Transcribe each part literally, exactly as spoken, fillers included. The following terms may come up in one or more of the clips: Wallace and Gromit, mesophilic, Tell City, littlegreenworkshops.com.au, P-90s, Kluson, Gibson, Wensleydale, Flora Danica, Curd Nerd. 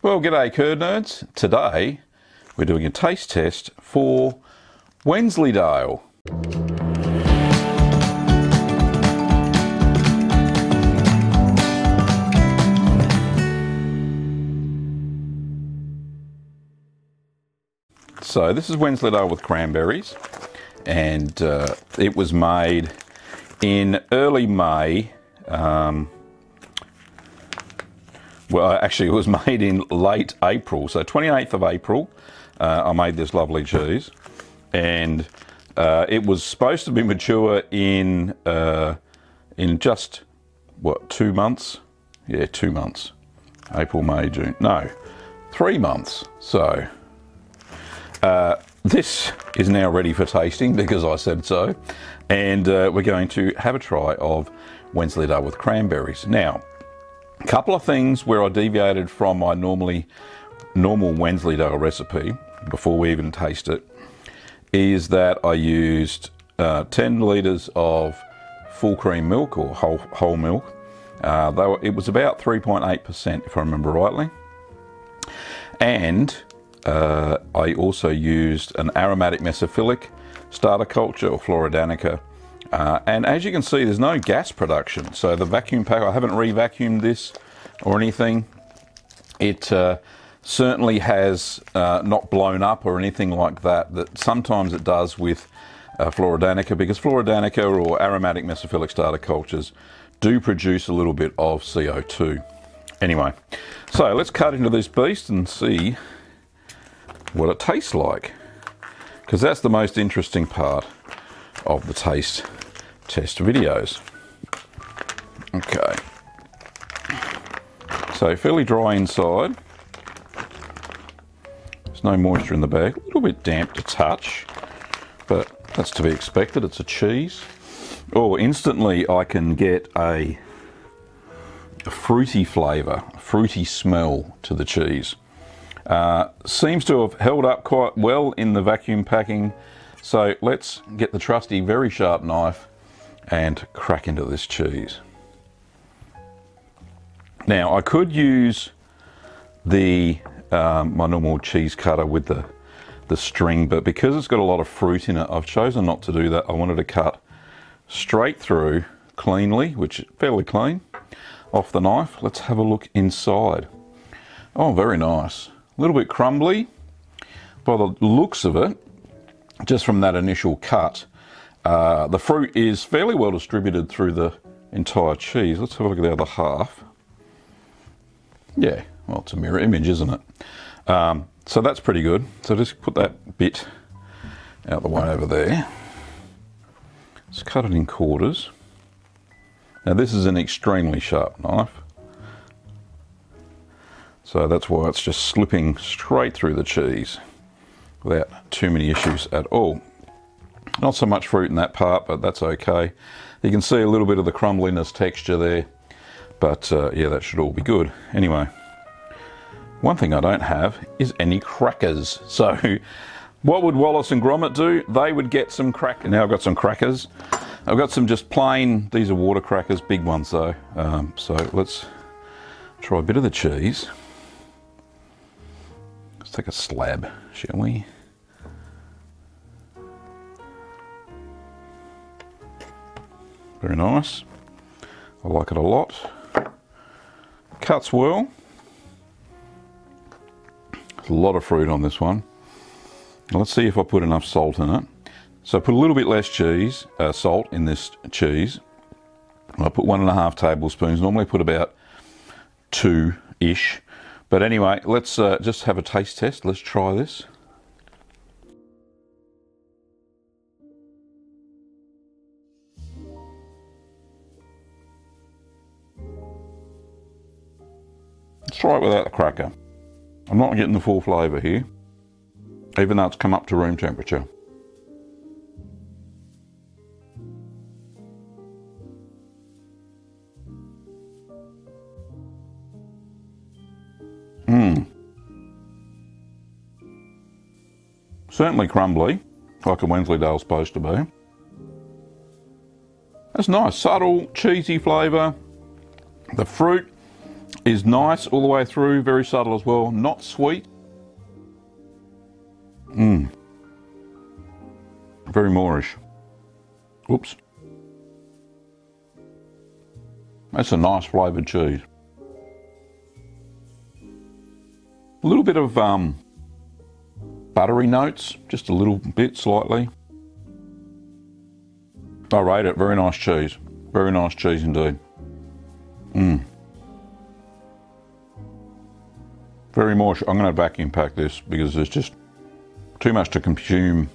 Well, g'day Curd Nerds. Today we're doing a taste test for Wensleydale. So this is Wensleydale with cranberries, and uh, it was made in early May. Um, well, actually it was made in late April, so twenty-eighth of April uh, I made this lovely cheese, and uh, it was supposed to be mature in uh, in just, what, two months? Yeah, two months. April, May, June, no, three months. So uh, this is now ready for tasting because I said so, and uh, we're going to have a try of Wensleydale with cranberries. Now, a couple of things where I deviated from my normally normal Wensleydale recipe before we even taste it is that I used uh, ten litres of full cream milk or whole, whole milk. Uh, they were, it was about three point eight percent if I remember rightly, and uh, I also used an aromatic mesophilic starter culture or Flora Danica. Uh, and as you can see, there's no gas production, so the vacuum pack, I haven't re-vacuumed this or anything. It uh, certainly has uh, not blown up or anything like that, that sometimes it does with uh, Flora Danica, because Flora Danica or aromatic mesophilic starter cultures do produce a little bit of C O two. Anyway, so let's cut into this beast and see what it tastes like, because that's the most interesting part of the taste test videos. Okay, so fairly dry inside, there's no moisture in the bag, a little bit damp to touch, but that's to be expected, it's a cheese. Oh, instantly I can get a, a fruity flavour, a fruity smell to the cheese. Uh, seems to have held up quite well in the vacuum packing. So let's get the trusty, very sharp knife and crack into this cheese. Now, I could use the um, my normal cheese cutter with the, the string, but because it's got a lot of fruit in it, I've chosen not to do that. I wanted to cut straight through cleanly, which is fairly clean, off the knife. Let's have a look inside. Oh, very nice. A little bit crumbly by the looks of it. Just from that initial cut, uh, the fruit is fairly well distributed through the entire cheese. Let's have a look at the other half. Yeah, well, it's a mirror image, isn't it? Um, so that's pretty good. So just put that bit out the way over there. Let's cut it in quarters. Now this is an extremely sharp knife, so that's why it's just slipping straight through the cheese without too many issues at all. Not so much fruit in that part, but that's okay. You can see a little bit of the crumbliness texture there, but uh, yeah, that should all be good. Anyway, one thing I don't have is any crackers. So what would Wallace and Gromit do? They would get some crackers. Now I've got some crackers. I've got some just plain, these are water crackers, big ones though. Um, so let's try a bit of the cheese. Let's take a slab, shall we? Very nice. I like it a lot. Cuts well. There's a lot of fruit on this one. Now let's see if I put enough salt in it. So I put a little bit less cheese, uh, salt in this cheese. I put one and a half tablespoons. Normally I put about two-ish. But anyway, let's uh, just have a taste test. Let's try this. Let's try it without the cracker. I'm not getting the full flavour here, even though it's come up to room temperature. Certainly crumbly, like a Wensleydale's supposed to be. That's nice, subtle, cheesy flavour. The fruit is nice all the way through, very subtle as well, not sweet. Mmm. Very Moorish. Oops. That's a nice flavoured cheese. A little bit of um, buttery notes, just a little bit, slightly. I rate it, very nice cheese. Very nice cheese indeed. Mmm. Very Moorish. I'm going to vacuum pack this because there's just too much to consume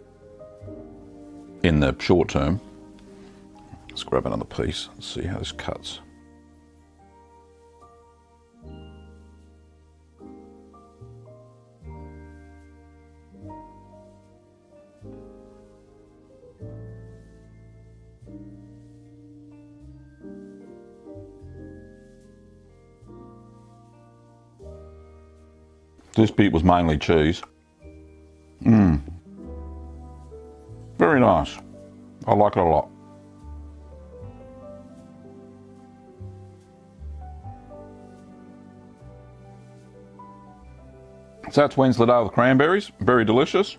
in the short term. Let's grab another piece and see how this cuts. This bit was mainly cheese. Mmm. Very nice. I like it a lot. So that's Wensleydale with cranberries. Very delicious.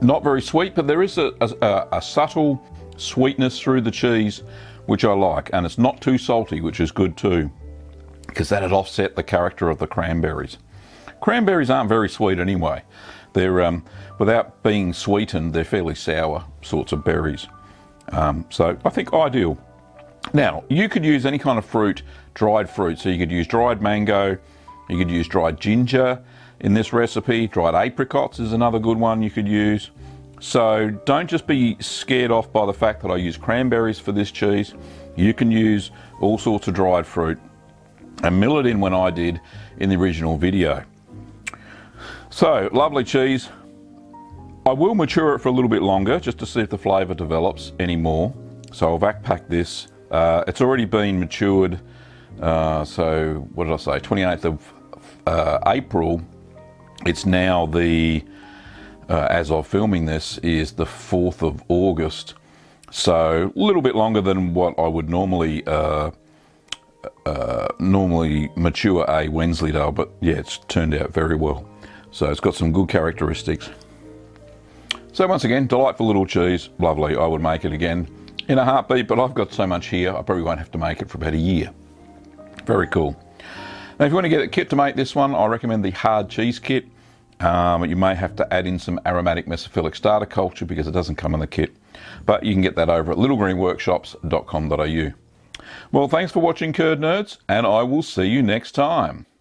Not very sweet, but there is a, a, a subtle sweetness through the cheese, which I like. And it's not too salty, which is good too, because that had offset the character of the cranberries. Cranberries aren't very sweet anyway. They're, um, without being sweetened, they're fairly sour sorts of berries. Um, so I think ideal. Now, you could use any kind of fruit, dried fruit. So you could use dried mango, you could use dried ginger in this recipe. Dried apricots is another good one you could use. So don't just be scared off by the fact that I use cranberries for this cheese. You can use all sorts of dried fruit and mill it in when I did in the original video. So, lovely cheese. I will mature it for a little bit longer just to see if the flavour develops any more. So I'll vac pack this. Uh, it's already been matured, uh, so what did I say, twenty-eighth of uh, April. It's now the, uh, as of filming this, is the fourth of August. So a little bit longer than what I would normally uh, Uh, normally mature a Wensleydale, but yeah, it's turned out very well. So it's got some good characteristics. So once again, delightful little cheese, lovely. I would make it again in a heartbeat, but I've got so much here, I probably won't have to make it for about a year. Very cool. Now, if you want to get a kit to make this one, I recommend the hard cheese kit. Um, you may have to add in some aromatic mesophilic starter culture because it doesn't come in the kit, but you can get that over at little green workshops dot com dot A U. Well, thanks for watching, Curd Nerds, and I will see you next time.